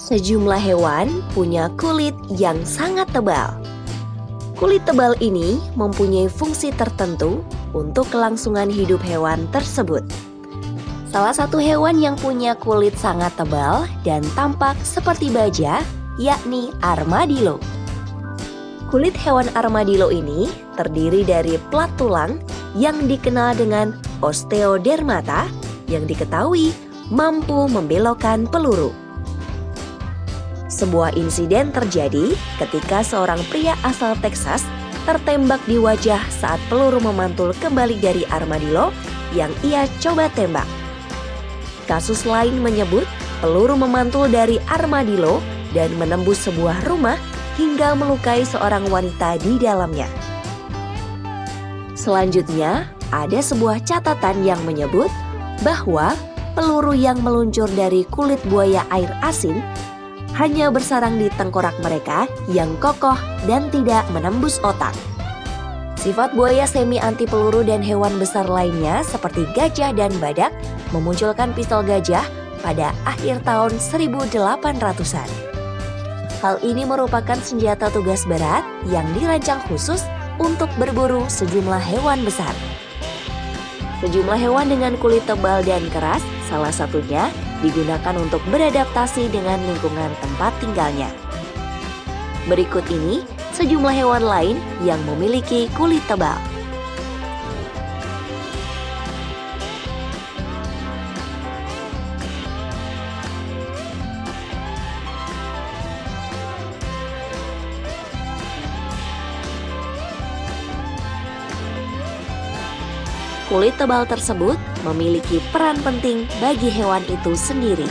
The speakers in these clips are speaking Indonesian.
Sejumlah hewan punya kulit yang sangat tebal. Kulit tebal ini mempunyai fungsi tertentu untuk kelangsungan hidup hewan tersebut. Salah satu hewan yang punya kulit sangat tebal dan tampak seperti baja, yakni armadillo. Kulit hewan armadillo ini terdiri dari plat tulang yang dikenal dengan osteodermata yang diketahui mampu membelokkan peluru. Sebuah insiden terjadi ketika seorang pria asal Texas tertembak di wajah saat peluru memantul kembali dari armadillo yang ia coba tembak. Kasus lain menyebut peluru memantul dari armadillo dan menembus sebuah rumah hingga melukai seorang wanita di dalamnya. Selanjutnya, ada sebuah catatan yang menyebut bahwa peluru yang meluncur dari kulit buaya air asin hanya bersarang di tengkorak mereka yang kokoh dan tidak menembus otak. Sifat buaya semi anti peluru dan hewan besar lainnya seperti gajah dan badak memunculkan pistol gajah pada akhir tahun 1800-an. Hal ini merupakan senjata tugas berat yang dirancang khusus untuk berburu sejumlah hewan besar. Sejumlah hewan dengan kulit tebal dan keras, salah satunya, digunakan untuk beradaptasi dengan lingkungan tempat tinggalnya. Berikut ini sejumlah hewan lain yang memiliki kulit tebal. Kulit tebal tersebut memiliki peran penting bagi hewan itu sendiri.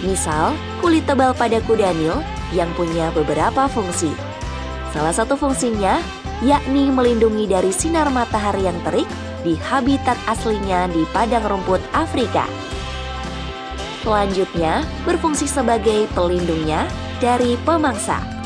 Misal, kulit tebal pada kudanil yang punya beberapa fungsi. Salah satu fungsinya yakni melindungi dari sinar matahari yang terik di habitat aslinya di padang rumput Afrika. Selanjutnya, berfungsi sebagai pelindungnya dari pemangsa.